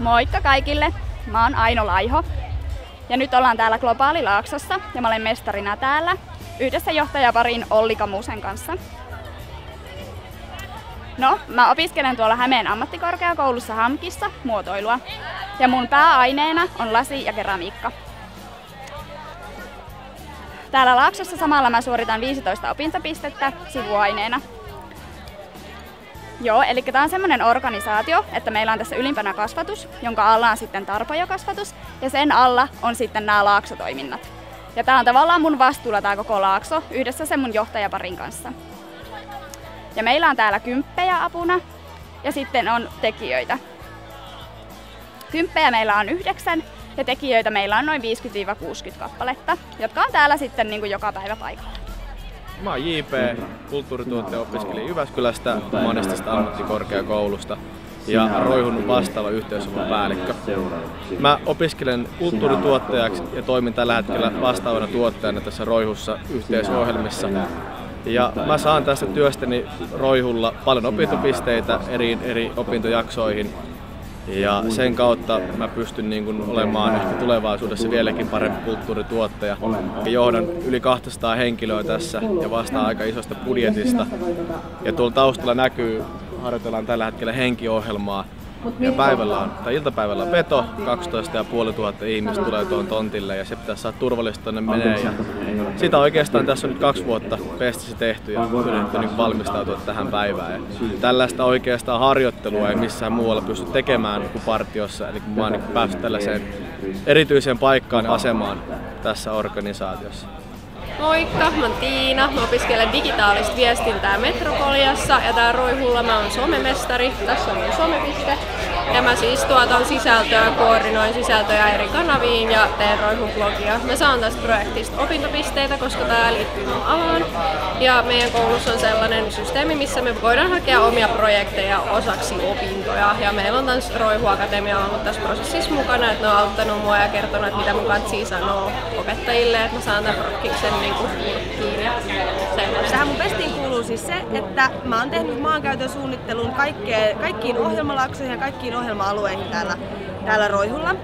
Moikka kaikille! Mä oon Aino Laiho ja nyt ollaan täällä Globaali Laaksossa ja mä olen mestarina täällä yhdessä johtajaparin Olli Kamusen kanssa. No, mä opiskelen tuolla Hämeen ammattikorkeakoulussa HAMKissa muotoilua ja mun pääaineena on lasi ja keramiikka. Täällä Laaksossa samalla mä suoritan 15 opintopistettä sivuaineena. Joo, eli tämä on semmoinen organisaatio, että meillä on tässä ylimpänä kasvatus, jonka alla on sitten tarpajakasvatus, ja sen alla on sitten nämä laaksotoiminnat. Ja tämä on tavallaan mun vastuulla tämä koko laakso, yhdessä sen mun johtajaparin kanssa. Ja meillä on täällä kymppejä apuna, ja sitten on tekijöitä. Kymppejä meillä on 9, ja tekijöitä meillä on noin 50-60 kappaletta, jotka on täällä sitten niin kuin joka päivä paikalla. Mä oon JP, kulttuurituotteen opiskelija Jyväskylästä, Manistasta ammattikorkeakoulusta ja Roihun vastaava yhteisövän päällikkö. Mä opiskelen kulttuurituottajaksi ja toimin tällä hetkellä vastaavana tuottajana tässä Roihussa yhteisohjelmissa. Ja mä saan tästä työstäni Roihulla paljon opintopisteitä eri opintojaksoihin. Ja sen kautta mä pystyn niin kun olemaan ehkä tulevaisuudessa vieläkin parempi kulttuurituottaja. Johdan yli 200 henkilöä tässä ja vastaan aika isosta budjetista. Ja tuolla taustalla näkyy, harjoitellaan tällä hetkellä henkiohjelmaa. Ja iltapäivällä on veto, 12 500 ihmistä tulee tuon tontille ja se pitää saada turvallisesti tuonne menee. Ja sitä oikeastaan tässä on nyt 2 vuotta pestissä tehty ja pyritty niin valmistautua tähän päivään. Ja tällaista oikeastaan harjoittelua ei missään muualla pysty tekemään kuin partiossa, eli vaan niin päässyt tällaiseen erityiseen paikkaan asemaan tässä organisaatiossa. Moikka, mä oon Tiina. Mä opiskelen digitaalista viestintää Metropoliassa ja täällä Roihulla mä oon somemestari. Tässä on mun somepiste. Ja mä siis tuotan sisältöä, koordinoin sisältöjä eri kanaviin ja teen Roihun blogia. Mä saan tästä projektista opintopisteitä, koska tää liittyy mun alaan. Ja meidän koulussa on sellainen systeemi, missä me voidaan hakea omia projekteja osaksi opintoja. Ja meillä on tässä Roihu Akatemia ollut tässä prosessissa mukana, että ne on auttanut mua ja kertonut, että mitä mun katsii sanoo opettajille, että mä saan tämän prokkiksen niinku kurkkiin ja sellaista. Tähän mun pestiin kuuluu siis se, että mä oon tehnyt maankäytön suunnittelun kaikkiin ohjelmalaksoihin ja kaikkiin ohjelma-alueihin täällä Roihulla.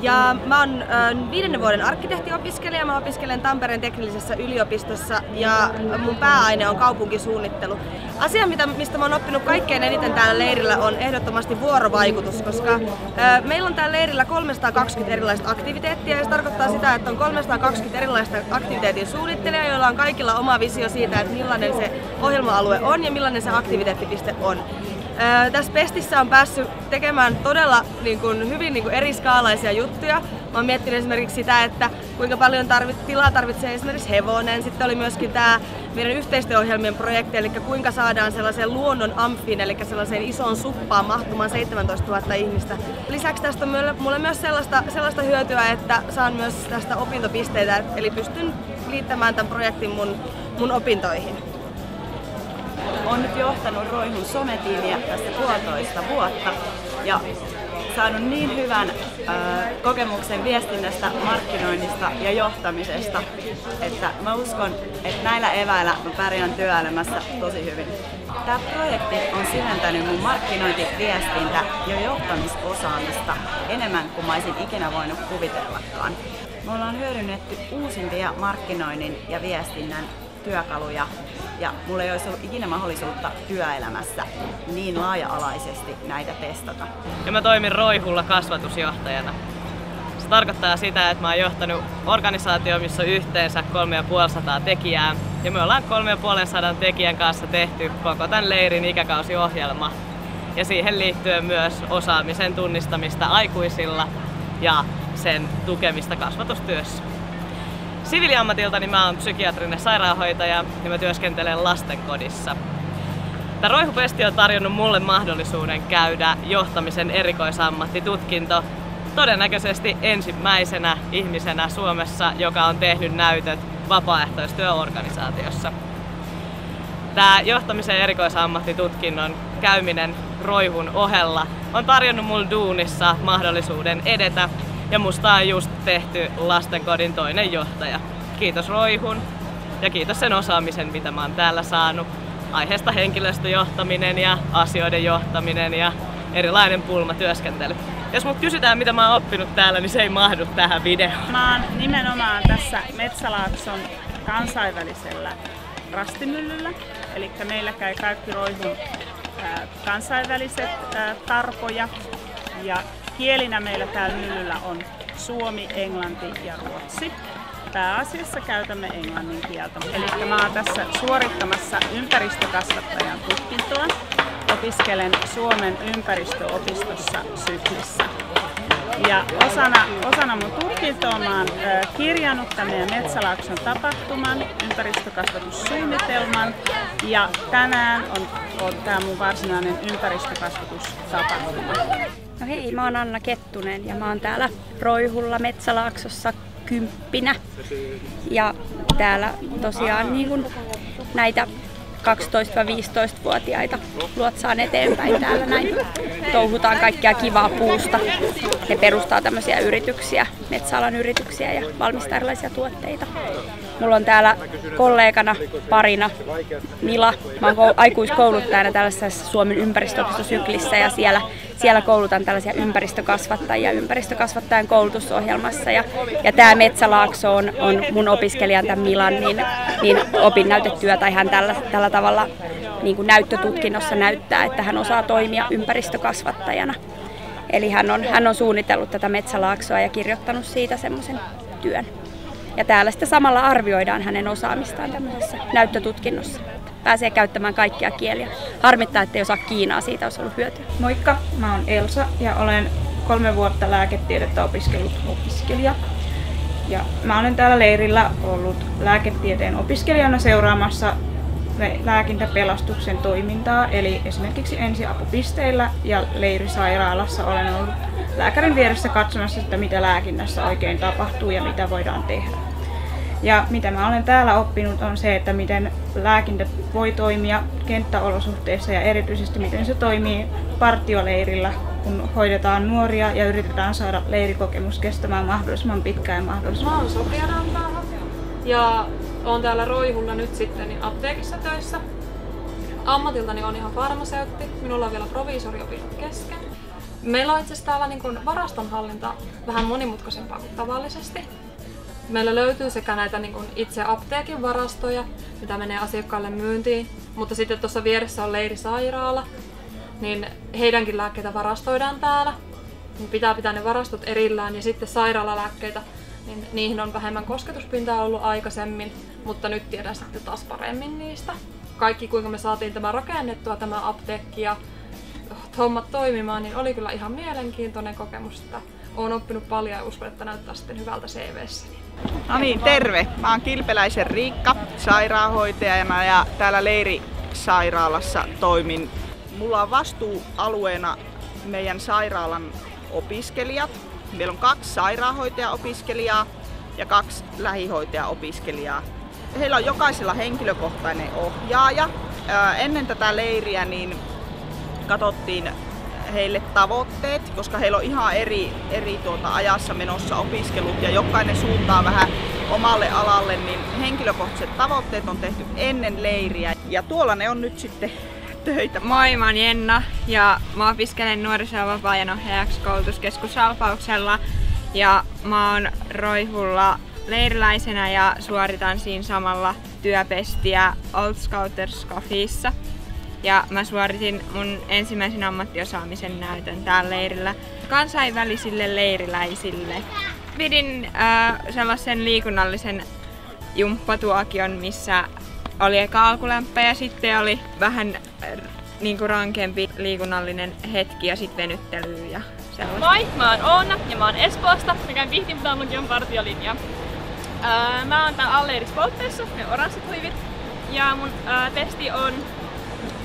Ja mä oon 5. vuoden arkkitehtiopiskelija, mä opiskelen Tampereen teknillisessä yliopistossa ja mun pääaine on kaupunkisuunnittelu. Asia, mistä mä oon oppinut kaikkein eniten täällä leirillä, on ehdottomasti vuorovaikutus, koska meillä on täällä leirillä 320 erilaista aktiviteettia ja se tarkoittaa sitä, että on 320 erilaista aktiviteetin suunnittelijaa, joilla on kaikilla oma visio siitä, että millainen se ohjelma-alue on ja millainen se aktiviteettipiste on. Tässä pestissä on päässyt tekemään todella hyvin eri skaalaisia juttuja. Mä oon miettinyt esimerkiksi sitä, että kuinka paljon tilaa tarvitsee esimerkiksi hevonen. Sitten oli myöskin tämä meidän yhteistyöohjelmien projekti, eli kuinka saadaan sellaiseen luonnon amfiin, eli sellaiseen isoon suppaan mahtumaan 17 000 ihmistä. Lisäksi tästä on mulle myös sellaista hyötyä, että saan myös tästä opintopisteitä, eli pystyn liittämään tämän projektin mun opintoihin. Olen nyt johtanut Roihun sometiimiä tässä 1,5 vuotta ja saanut niin hyvän kokemuksen viestinnästä, markkinoinnista ja johtamisesta, että mä uskon, että näillä eväillä mä pärjään työelämässä tosi hyvin. Tämä projekti on syventänyt mun markkinointi, viestintä ja johtamisosaamista enemmän kuin mä olisin ikinä voinut kuvitellakaan. Me ollaan hyödynnetty uusimpia markkinoinnin ja viestinnän työkaluja ja mulla ei olisi ollut ikinä mahdollisuutta työelämässä niin laaja-alaisesti näitä testata. Ja mä toimin Roihulla kasvatusjohtajana. Se tarkoittaa sitä, että mä oon johtanut organisaatio, missä on yhteensä 350 tekijää. Ja me ollaan 350 tekijän kanssa tehty koko tämän leirin ikäkausiohjelma. Ja siihen liittyen myös osaamisen tunnistamista aikuisilla ja sen tukemista kasvatustyössä. Siviiliammatiltani mä oon psykiatrinen sairaanhoitaja ja mä työskentelen lastenkodissa. Tämä Roihu-pesti on tarjonnut mulle mahdollisuuden käydä johtamisen erikoisammattitutkinto todennäköisesti ensimmäisenä ihmisenä Suomessa, joka on tehnyt näytöt vapaaehtoistyöorganisaatiossa. Tämä johtamisen erikoisammattitutkinnon käyminen Roihun ohella on tarjonnut mulle duunissa mahdollisuuden edetä. Ja musta on just tehty lastenkodin toinen johtaja. Kiitos Roihun ja kiitos sen osaamisen, mitä mä oon täällä saanut. Aiheesta henkilöstöjohtaminen ja asioiden johtaminen ja erilainen pulmatyöskentely. Jos mut kysytään, mitä mä oon oppinut täällä, niin se ei mahdu tähän videoon. Mä oon nimenomaan tässä Metsälaakson kansainvälisellä rastimyllyllä. Eli meillä käy kaikki Roihun kansainväliset tarpoja. Ja kielinä meillä täällä myllyllä on suomi, englanti ja ruotsi. Pääasiassa käytämme englannin kieltä. Eli mä oon tässä suorittamassa ympäristökasvattajan tutkintoa. Opiskelen Suomen ympäristöopistossa Syklissä. Ja osana mun tutkintoa mä oon kirjannut tämän meidän Metsälaakson tapahtuman, ympäristökasvatussuunnitelman. Ja tänään on tää mun varsinainen ympäristökasvatustapahtuma. No hei, mä oon Anna Kettunen ja mä oon täällä Roihulla Metsälaaksossa 10. Ja täällä tosiaan niin kun näitä 12-15-vuotiaita luotsaan eteenpäin täällä näin. Touhutaan kaikkea kivaa puusta. Ne perustaa tämmöisiä yrityksiä, metsäalan yrityksiä ja valmistaa erilaisia tuotteita. Mulla on täällä kollegana, parina Mila. Mä oon aikuiskouluttajana tällaisessa Suomen ympäristöopisto Syklissä ja siellä koulutan tällaisia ympäristökasvattajia ympäristökasvattajan koulutusohjelmassa. Ja tämä Metsälaakso on mun opiskelijan tämän Milan niin opinnäytetyö tai hän tällä tavalla niin kuin näyttötutkinnossa näyttää, että hän osaa toimia ympäristökasvattajana. Eli hän on suunnitellut tätä Metsälaaksoa ja kirjoittanut siitä semmoisen työn. Ja täällä sitten samalla arvioidaan hänen osaamistaan tämmöisessä näyttötutkinnossa. Pääsee käyttämään kaikkia kieliä. Harmittaa, ettei osaa kiinaa, siitä olisi ollut hyötyä. Moikka, mä oon Elsa ja olen 3 vuotta lääketiedettä opiskellut opiskelija. Ja mä olen täällä leirillä ollut lääketieteen opiskelijana seuraamassa lääkintäpelastuksen toimintaa, eli esimerkiksi ensiapupisteillä ja leirisairaalassa olen ollut lääkärin vieressä katsomassa, että mitä lääkinnässä oikein tapahtuu ja mitä voidaan tehdä. Ja mitä mä olen täällä oppinut on se, että miten lääkintä voi toimia kenttäolosuhteissa ja erityisesti miten se toimii partioleirillä, kun hoidetaan nuoria ja yritetään saada leirikokemus kestämään mahdollisimman pitkään ja mahdollisimman ja olen täällä Roihulla nyt sitten niin apteekissa töissä. Ammatiltani on ihan farmaseutti. Minulla on vielä proviisoriopinnot kesken. Meillä on itse asiassa täällä niin kuin varastonhallinta vähän monimutkaisempaa kuin tavallisesti. Meillä löytyy sekä näitä niin kuin itse apteekin varastoja, mitä menee asiakkaille myyntiin, mutta sitten tuossa vieressä on leirisairaala, niin heidänkin lääkkeitä varastoidaan täällä. Pitää pitää ne varastot erillään ja sitten sairaalalääkkeitä. Niin niihin on vähemmän kosketuspintaa ollut aikaisemmin, mutta nyt tiedän sitten taas paremmin niistä. Kaikki kuinka me saatiin tämä rakennettua, tämä apteekki ja hommat toimimaan, niin oli kyllä ihan mielenkiintoinen kokemus. Olen oppinut paljon ja uskon, että näyttää sitten hyvältä CV:ssäni. No niin, terve! Mä oon Kilpeläisen Riikka, sairaanhoitaja ja mä täällä leirisairaalassa toimin. Mulla on vastuualueena meidän sairaalan opiskelijat. Meillä on 2 sairaanhoitajaopiskelijaa ja 2 lähihoitajaopiskelijaa. Heillä on jokaisella henkilökohtainen ohjaaja. Ennen tätä leiriä niin katsottiin heille tavoitteet, koska heillä on ihan eri ajassa menossa opiskelut ja jokainen suuntaa vähän omalle alalle, niin henkilökohtaiset tavoitteet on tehty ennen leiriä. Ja tuolla ne on nyt sitten töitä. Moi, mä oon Jenna ja mä opiskelen nuoriso- ja vapaa-ajan ohjaajaksi koulutuskeskus Alpauksella ja mä oon Roihulla leiriläisenä ja suoritan siinä samalla työpestiä Old Scouters Coffeessa. Ja mä suoritin mun ensimmäisen ammattiosaamisen näytön täällä leirillä kansainvälisille leiriläisille. Pidin sellaisen liikunnallisen jumppatuokion, missä oli eka alkulämpö ja sitten oli vähän niin kuin rankempi liikunnallinen hetki ja sitten venyttelyä ja sellaista. Moi! Mä oon Oona ja mä oon Espoosta. Mä käyn Pihtiputaan partiolinjaa. Mä oon täällä alleeris poltteessa, ne oranssit huivit. Ja mun testi on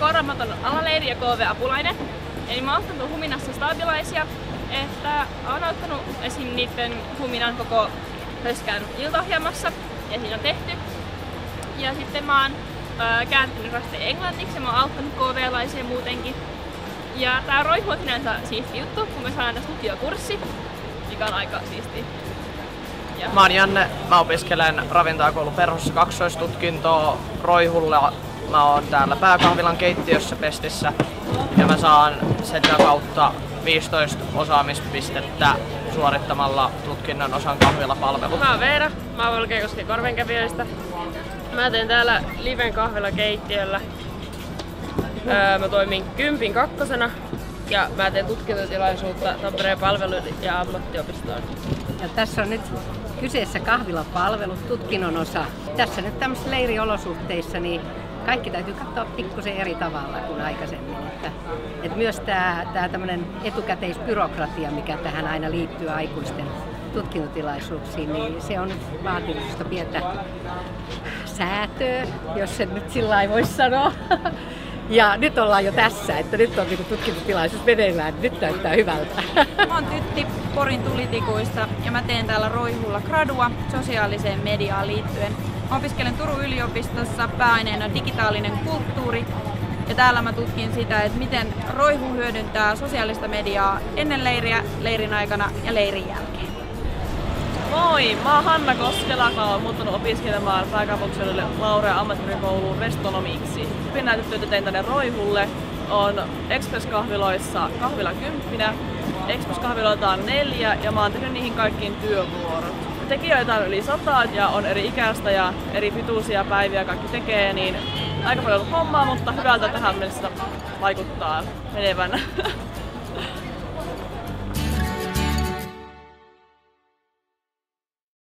korvamaton alaleiri ja KV-apulainen. Eli mä oon ottanut huminassa staabilaisia, että oon ottanut esim. Niitten huminan koko höskään iltaohjelmassa ja siinä on tehty. Ja sitten mä oon kääntynyt rasteen englanniksi ja mä oon auttanut KV-laisia muutenkin. Ja tää Roihu on sinänsä siisti juttu, kun me saadaan tässä lukiokurssi, mikä on aika siisti. Ja. Mä oon Janne, mä opiskelen ravintoakoulun perhossa kaksoistutkintoa Roihulla Mä oon täällä Pääkahvilan keittiössä pestissä ja mä saan sitä kautta 15 osaamispistettä suorittamalla tutkinnon osan kahvilapalvelu. Mä oon Veera, mä oon Valkeakosken Korvenkäpijöistä. Mä teen täällä liven kahvilakeittiöllä. Mä toimin kympin kakkosena ja mä teen tutkintotilaisuutta Tampereen palvelu- ja ammattiopistoon. Ja tässä on nyt kyseessä kahvilapalvelu, tutkinnon osa. Tässä nyt tämmöisissä leiriolosuhteissa niin kaikki täytyy katsoa pikkusen eri tavalla kuin aikaisemmin. Että myös tämä tämmöinen etukäteisbyrokratia, mikä tähän aina liittyy aikuisten tutkintotilaisuuksiin, niin se on vaatimusta pientä säätöä, jos sen nyt sillä lailla voisi sanoa. Ja nyt ollaan jo tässä, että nyt on tutkintotilaisuus meneillään, nyt näyttää hyvältä. Mä oon Tytti Porin tulitikuista ja mä teen täällä Roihulla gradua sosiaaliseen mediaan liittyen. Mä opiskelen Turun yliopistossa pääaineena digitaalinen kulttuuri ja täällä mä tutkin sitä, että miten Roihu hyödyntää sosiaalista mediaa ennen leiriä, leirin aikana ja leirin jälkeen. Moi! Mä oon Hanna Koskela, mä oon muuttanut opiskelemaan pääkaupunkiseudulle Laurea ammattikorkeakouluun restonomiksi. Näytetyötä tein tänne Roihulle. On Express-kahviloissa kahvila 10. Express-kahviloita on 4 ja mä oon tehnyt niihin kaikkiin työvuorot. Tekijöitä on yli 100 ja on eri ikäistä ja eri pituisia päiviä kaikki tekee, niin aika paljon hommaa, mutta hyvältä tähän mennessä vaikuttaa menevän.